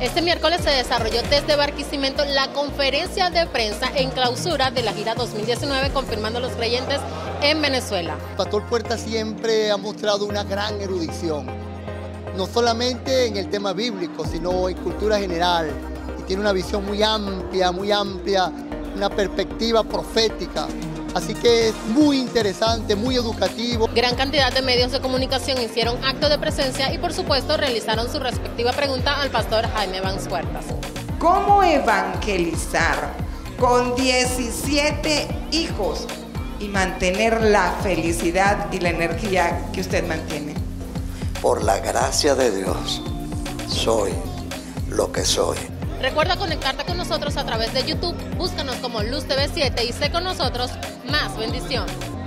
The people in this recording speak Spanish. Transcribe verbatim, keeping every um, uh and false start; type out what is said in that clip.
Este miércoles se desarrolló desde Barquisimeto la conferencia de prensa en clausura de la gira dos mil diecinueve Confirmando a los Creyentes en Venezuela. Pastor Puertas siempre ha mostrado una gran erudición, no solamente en el tema bíblico, sino en cultura general. Y tiene una visión muy amplia, muy amplia, una perspectiva profética. Así que es muy interesante, muy educativo. Gran cantidad de medios de comunicación hicieron acto de presencia y por supuesto realizaron su respectiva pregunta al pastor Jaime Banks Puertas. ¿Cómo evangelizar con diecisiete hijos y mantener la felicidad y la energía que usted mantiene? Por la gracia de Dios, soy lo que soy. Recuerda conectarte con nosotros a través de YouTube, búscanos como Luz T V siete y sé con nosotros más bendición.